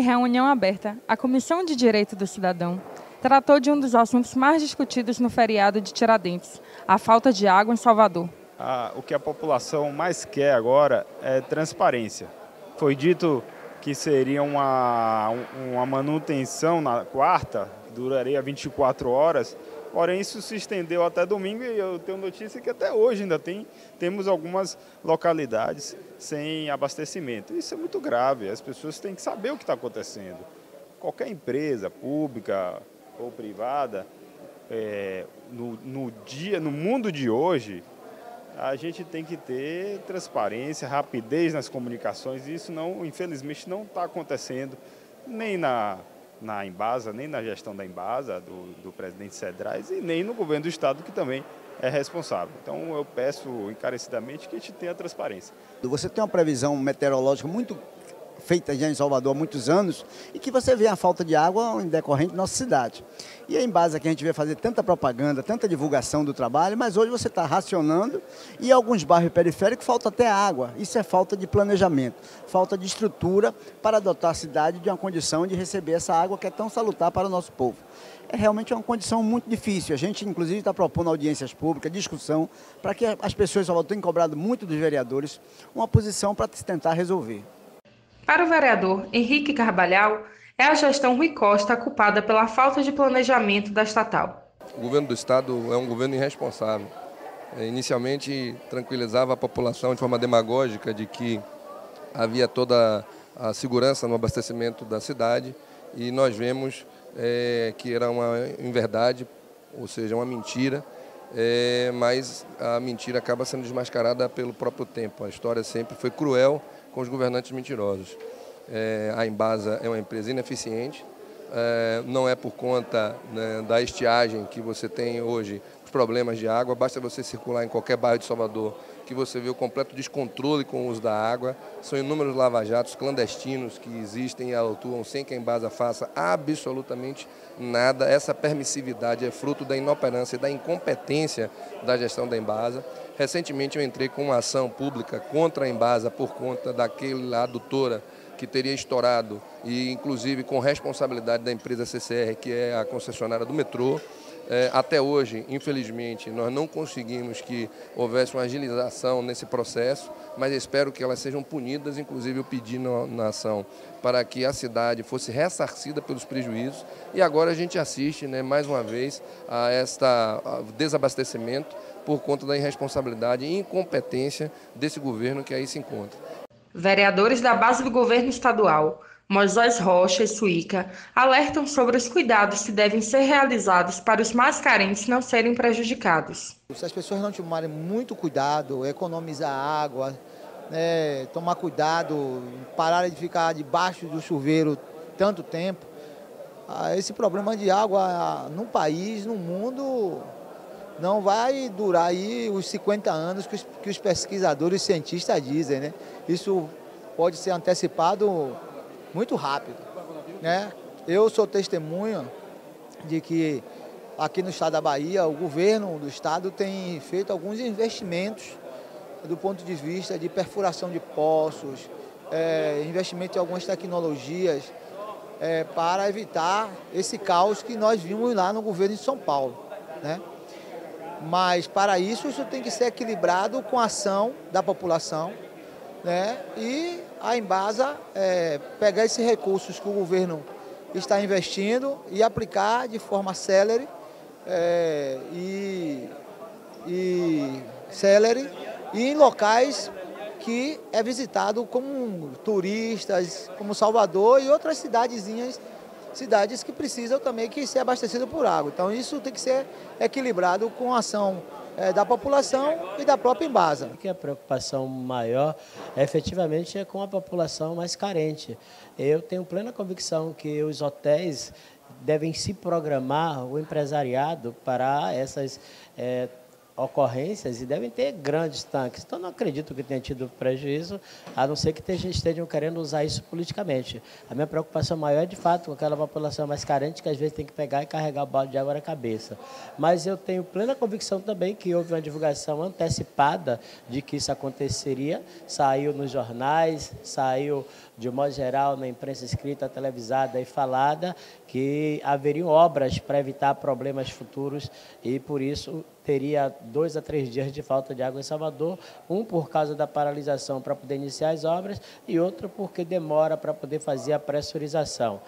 em reunião aberta, a Comissão de Direito do Cidadão tratou de um dos assuntos mais discutidos no feriado de Tiradentes, a falta de água em Salvador. O que a população mais quer agora é transparência. Foi dito que seria uma manutenção na quarta, duraria 24 horas, porém isso se estendeu até domingo e eu tenho notícia que até hoje ainda temos algumas localidades sem abastecimento. Isso é muito grave, as pessoas têm que saber o que está acontecendo. Qualquer empresa, pública ou privada, no mundo de hoje, a gente tem que ter transparência, rapidez nas comunicações e isso, infelizmente, não está acontecendo nem na Embasa, nem na gestão da Embasa, do presidente Cedrais, e nem no governo do Estado, que também é responsável. Então, eu peço encarecidamente que a gente tenha transparência. Você tem uma previsão meteorológica muito feita já em Salvador há muitos anos e que você vê a falta de água em decorrente da nossa cidade. E é em base a que a gente vê fazer tanta propaganda, tanta divulgação do trabalho, mas hoje você está racionando e em alguns bairros periféricos falta até água. Isso é falta de planejamento, falta de estrutura para dotar a cidade de uma condição de receber essa água que é tão salutar para o nosso povo. É realmente uma condição muito difícil. A gente, inclusive, está propondo audiências públicas, discussão, para que as pessoas de Salvador tenham cobrado muito dos vereadores uma posição para tentar resolver. Para o vereador Henrique Carvalhal, é a gestão Rui Costa culpada pela falta de planejamento da estatal. O governo do Estado é um governo irresponsável. Inicialmente tranquilizava a população de forma demagógica de que havia toda a segurança no abastecimento da cidade e nós vemos que era uma inverdade, ou seja, uma mentira, mas a mentira acaba sendo desmascarada pelo próprio tempo. A história sempre foi cruel com os governantes mentirosos. A Embasa é uma empresa ineficiente, não é por conta, né, da estiagem que você tem hoje os problemas de água, basta você circular em qualquer bairro de Salvador que você vê o completo descontrole com o uso da água, são inúmeros lava-jatos clandestinos que existem e atuam sem que a Embasa faça absolutamente nada. Essa permissividade é fruto da inoperância e da incompetência da gestão da Embasa. Recentemente eu entrei com uma ação pública contra a Embasa por conta daquela adutora que teria estourado e inclusive com responsabilidade da empresa CCR, que é a concessionária do metrô. Até hoje, infelizmente, nós não conseguimos que houvesse uma agilização nesse processo, mas espero que elas sejam punidas, inclusive eu pedi na ação para que a cidade fosse ressarcida pelos prejuízos. E agora a gente assiste, né, mais uma vez a este desabastecimento por conta da irresponsabilidade e incompetência desse governo que aí se encontra. Vereadores da base do governo estadual, Moisés Rocha e Suíca, alertam sobre os cuidados que devem ser realizados para os mais carentes não serem prejudicados. Se as pessoas não tomarem muito cuidado, economizar água, né, tomar cuidado, parar de ficar debaixo do chuveiro tanto tempo, esse problema de água no país, no mundo, não vai durar aí os 50 anos que os pesquisadores e cientistas dizem, né? Isso pode ser antecipado muito rápido, né? Eu sou testemunha de que aqui no estado da Bahia, o governo do estado tem feito alguns investimentos do ponto de vista de perfuração de poços, investimento em algumas tecnologias para evitar esse caos que nós vimos lá no governo de São Paulo, né? Mas para isso, isso tem que ser equilibrado com a ação da população, né? E a Embasa pegar esses recursos que o governo está investindo e aplicar de forma célere e em locais que é visitado como turistas, como Salvador e outras cidades que precisam também que ser abastecidas por água. Então isso tem que ser equilibrado com a ação da população e da própria Embasa. A preocupação maior, efetivamente, é com a população mais carente. Eu tenho plena convicção que os hotéis devem se programar, o empresariado, para essas ocorrências e devem ter grandes tanques. Então, não acredito que tenha tido prejuízo, a não ser que estejam querendo usar isso politicamente. A minha preocupação maior é, de fato, com aquela população mais carente, que às vezes tem que pegar e carregar o balde de água na cabeça. Mas eu tenho plena convicção também que houve uma divulgação antecipada de que isso aconteceria. Saiu nos jornais, saiu, de um modo geral, na imprensa escrita, televisada e falada, que haveriam obras para evitar problemas futuros e, por isso, teria 2 a 3 dias de falta de água em Salvador, um por causa da paralisação para poder iniciar as obras e outro porque demora para poder fazer a pressurização.